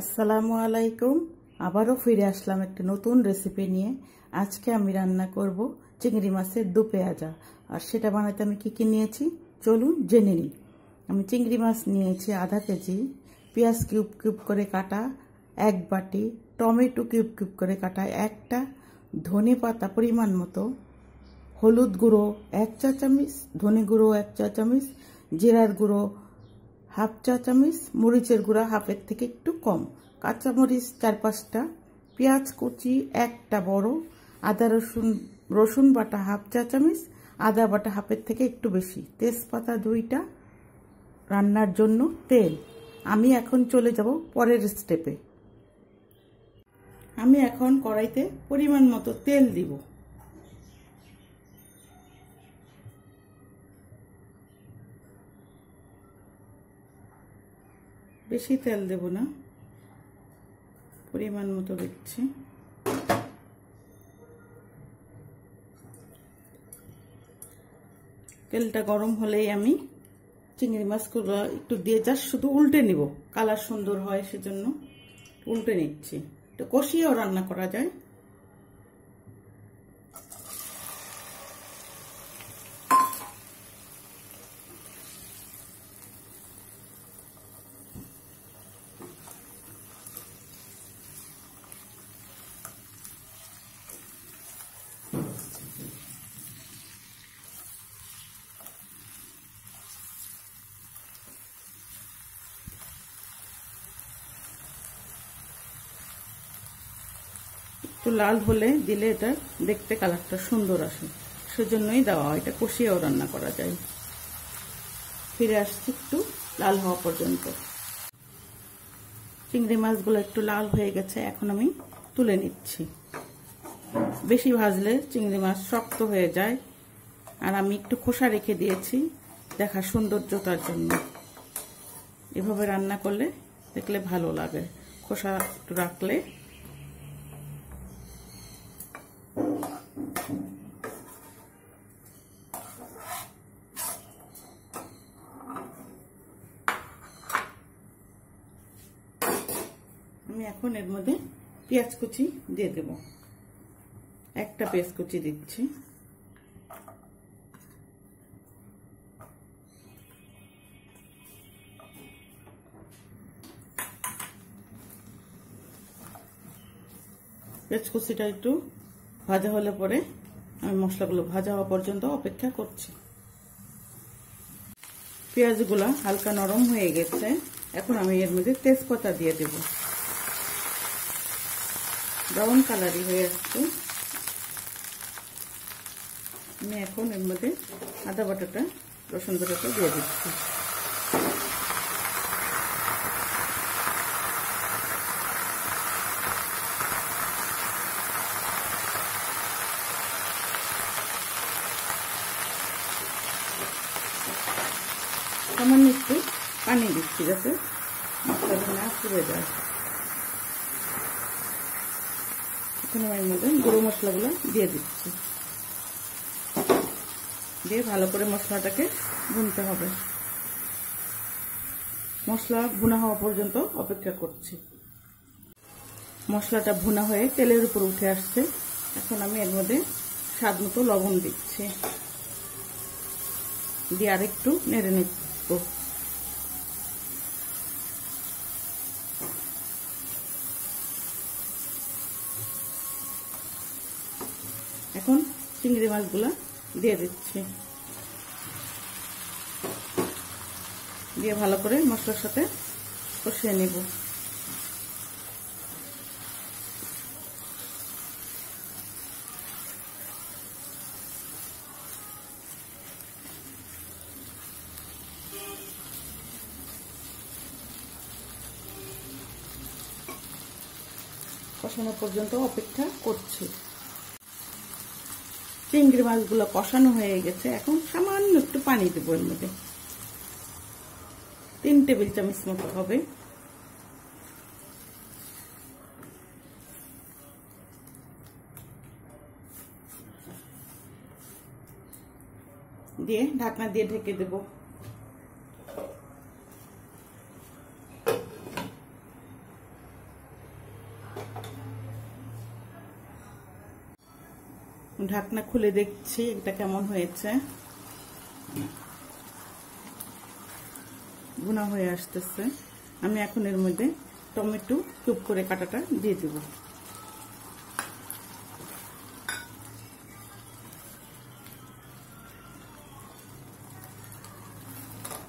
আসসালামু আলাইকুম। আবারও ফিরে আসলাম একটি নতুন রেসিপি নিয়ে। আজকে আমি রান্না করব চিংড়ি মাছের দু পেঁয়াজা, আর সেটা বানাতে আমি কী কী নিয়েছি চলুন জেনে নিই। আমি চিংড়ি মাছ নিয়েছি আধা কেজি, পেঁয়াজ কিউব কিউব করে কাটা এক বাটি, টমেটো কিউব কিউব করে কাটা একটা, ধনে পাতা পরিমাণ মতো, হলুদ গুঁড়ো 1 চা চামচ, ধনে গুঁড়ো 1 চা চামচ, জিরার গুঁড়ো হাফ চা চামচ, মরিচের গুঁড়া হাফের থেকে একটু কম, কাঁচামরিচ 4-5টা, পেঁয়াজ কুচি একটা বড়, আদা রসুন বাটা হাফ চা চামচ, আদা বাটা হাফের থেকে একটু বেশি, তেজপাতা 2টা, রান্নার জন্য তেল। আমি এখন চলে যাব পরের স্টেপে। আমি এখন কড়াইতে পরিমাণ মতো তেল দিব। বেশি তেল দেব না, পরিমাণ মতো দিচ্ছি। তেলটা গরম হলেই আমি চিংড়ি মাছগুলো একটু দিয়ে জাস্ট শুধু উল্টে নিব, কালার সুন্দর হয় সেজন্য উল্টে নিচ্ছি। একটু কষিয়েও রান্না করা যায়। একটু লাল হলে দিলে এটা দেখতে কালারটা সুন্দর আসে, সেজন্যই দেওয়া হয়। এটা কষিয়েও রান্না করা যায়। ফিরে আসছি একটু লাল হওয়া পর্যন্ত। চিংড়ি মাছগুলো একটু লাল হয়ে গেছে, এখন আমি তুলে নিচ্ছি। বেশি ভাজলে চিংড়ি মাছ শক্ত হয়ে যায়, আর আমি একটু খোসা রেখে দিয়েছি দেখা সৌন্দর্যতার জন্য। এভাবে রান্না করলে দেখলে ভালো লাগে, খোসা একটু রাখলে। আমি এখন এর মধ্যে পেঁয়াজ কুচি দিয়ে দেব, একটা পেঁয়াজ কুচি দিচ্ছি। পেঁয়াজ কুচিটা একটু ভাজা হলে পরে আমি মশলাগুলো ভাজা হওয়া পর্যন্ত অপেক্ষা করছি। পেঁয়াজগুলো হালকা নরম হয়ে গেছে, এখন আমি এর মধ্যে তেজপাতা দিয়ে দেব। ব্রাউন কালারই হয়ে আসছে। আমি এখন এর মধ্যে আদা বাটাটা, রসুন বাটাটা দিয়ে দিচ্ছি। সামান্য একটু পানি দিচ্ছি যাতে মশলাটা না পুড়ে যায়। এখন আমি মধ্যে গুঁড়ো মশলাগুলো দিয়ে দিচ্ছি, দিয়ে ভালো করে মশলাটাকে ভুনতে হবে। মশলা ভুনা হওয়া পর্যন্ত অপেক্ষা করছি। মশলাটা ভুনা হয়ে তেলের উপর উঠে আসছে, এখন আমি এর মধ্যে স্বাদ মতো লবণ দিচ্ছি, দিয়ে আর একটু নেড়ে নিচ্ছি। এখন চিংড়ি মাছগুলো দিয়ে দিচ্ছি, দিয়ে ভালো করে মশলার সাথে কষিয়ে নেব। কষানো পর্যন্ত অপেক্ষা করছি। চিংড়ি মাছগুলো কষানো হয়ে গেছে, এখন সামান্য একটু পানি দেবো এর মধ্যে, 3 টেবিল চামচ মতো হবে। দিয়ে ঢাকনা দিয়ে ঢেকে দেবো। ঢাকনা খুলে দেখছি এটা কেমন হয়েছে। ভুনা হয়ে আসতেছে। আমি এখন এর মধ্যে টমেটো কিউব করে কাটাটা দিয়ে দেব।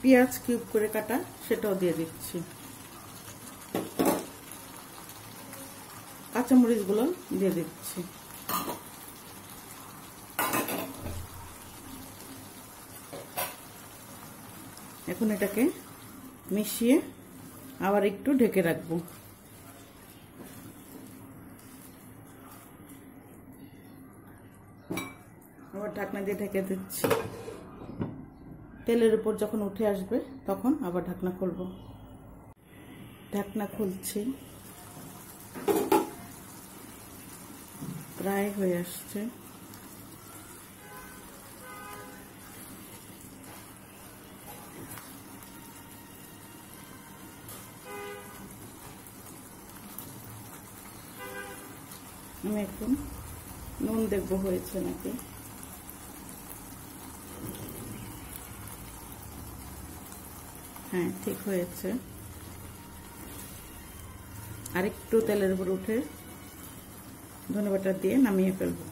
পেঁয়াজ কিউব করে কাটা সেটাও দিয়ে দিচ্ছি। কাঁচামরিচ গুলো দিয়ে দিচ্ছি। এখন এটাকে মিশিয়ে আবার একটু ঢেকে রাখবো। আবার ঢাকনা দিয়ে ঢেকে দিচ্ছি। তেলের উপর যখন উঠে আসবে তখন আবার ঢাকনা খুলবো। ঢাকনা খুলছি, প্রায় হয়ে আসছে। আমি এখন নুন দেখবো হয়েছে নাকি। হ্যাঁ, ঠিক হয়েছে। আরেকটু তেলের উপর উঠে ধনে বাটা দিয়ে নামিয়ে ফেলবো।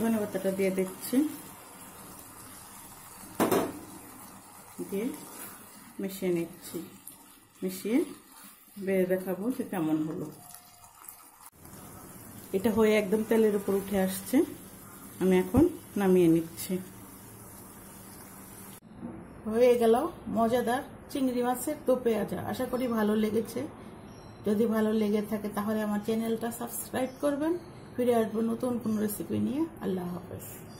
ধনে পাতাটা দিয়ে দিচ্ছি, দিয়ে মিশিয়ে নিচ্ছি। মিশিয়ে বেড়ে দেখাবো যে কেমন হলো। এটা হয়ে একদম তেলের উপর উঠে আসছে। আমি এখন নামিয়ে নিচ্ছি। হয়ে গেল মজাদার চিংড়ি মাছের দো পেঁয়াজা। আশা করি ভালো লেগেছে। যদি ভালো লেগে থাকে তাহলে আমার চ্যানেলটা সাবস্ক্রাইব করবেন। ফিরে আসবো নতুন কোনো রেসিপি নিয়ে। আল্লাহ হাফেজ।